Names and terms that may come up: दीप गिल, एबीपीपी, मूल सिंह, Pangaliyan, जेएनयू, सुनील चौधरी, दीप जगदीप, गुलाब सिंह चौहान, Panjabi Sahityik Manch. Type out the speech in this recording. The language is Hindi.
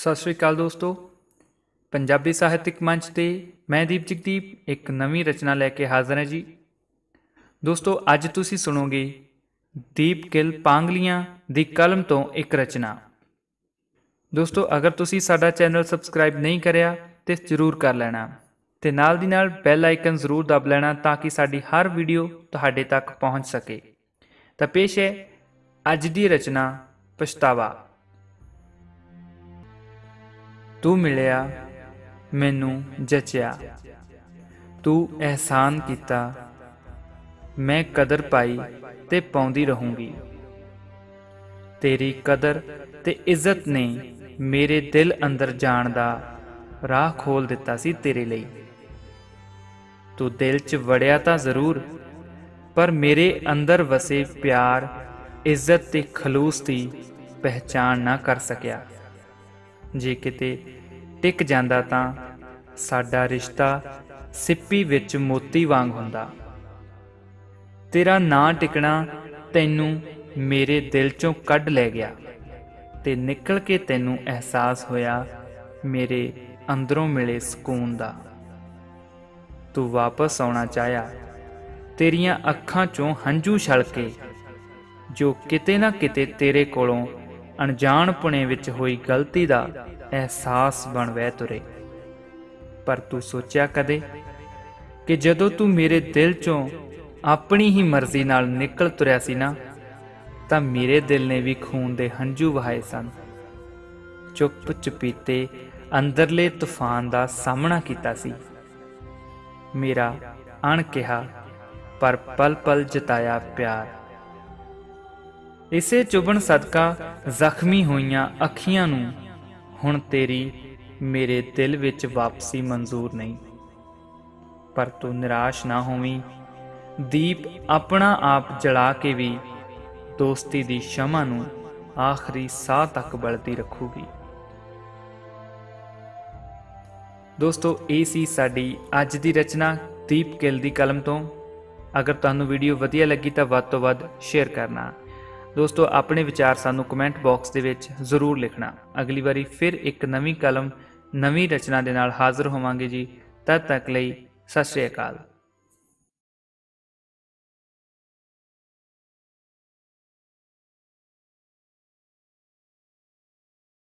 सत श्री अकाल दोस्तों, पंजाबी साहित्यिक मंच से मैं दीप जगदीप एक नवी रचना लैके हाज़र है जी। दोस्तों अज तुसी सुनोगे दीप गिल पांगलियां दी कलम तो एक रचना। दोस्तों अगर तुसी साडा चैनल सबसक्राइब नहीं करिया तो जरूर कर लेना ते नाल दी नाल बैल आइकन जरूर दब लेना ताकि साडी हर वीडियो तुहाडे तक पहुँच सके। तो पेश है अज दी रचना पछतावा। तू मिलिया मैनू जचिया, तू एहसान किता मैं कदर पाई ते पाउंदी रहूंगी। तेरी कदर ते इज्जत ने मेरे दिल अंदर जान दा राह खोल दिता सी तेरे लिए। तू दिल च वड़िया ता जरूर पर मेरे अंदर वसे प्यार इज्जत ते खलूस दी पहचान ना कर सकिया। जे किते टिक जांदा तां साडा रिश्ता सिप्पी विच मोती वांग हुंदा। तेरा ना टिकना तैनू मेरे दिल चों कढ लै गया ते निकल के तैनू एहसास होया मेरे अंदरों मिले सकून दा। तू वापस आउणा चाहया, तेरियां अखां चों हंझू छलके जो किते ना किते तेरे कोलों अनजान पुणे विच होई गलती दा एहसास बन वह तुरे। पर तू सोचिया कदे कि जदों तू मेरे दिल चों अपनी ही मर्जी नाल निकल तुरया सी ना तां मेरे दिल ने भी खून दे हंझू वहाए सन। चुप चुपीते अंदरले तूफान दा सामना कीता सी। मेरा अणकिहा पर पल पल जताया प्यार। इसे चुभन सदका जख्मी होईयां अखियां नूं हुण तेरी मेरे दिल विच वापसी मंजूर नहीं। पर तू निराश ना होवीं, दीप अपना आप जला के भी दोस्ती दी शमा नूं आखिरी साह तक बलदी रखूगी। दोस्तों ये सी साडी अज दी रचना दीप गिल दी कलम तो। अगर तुहानूं वीडियो वधिया लगी तो वध तो वध शेयर करना। दोस्तों अपने विचार सानू कमेंट बॉक्स दे विच जरूर लिखना। अगली बारी फिर एक नवी कलम नवी रचना दे नाल हाज़र होवांगे जी। तद तक लई सत श्री अकाल।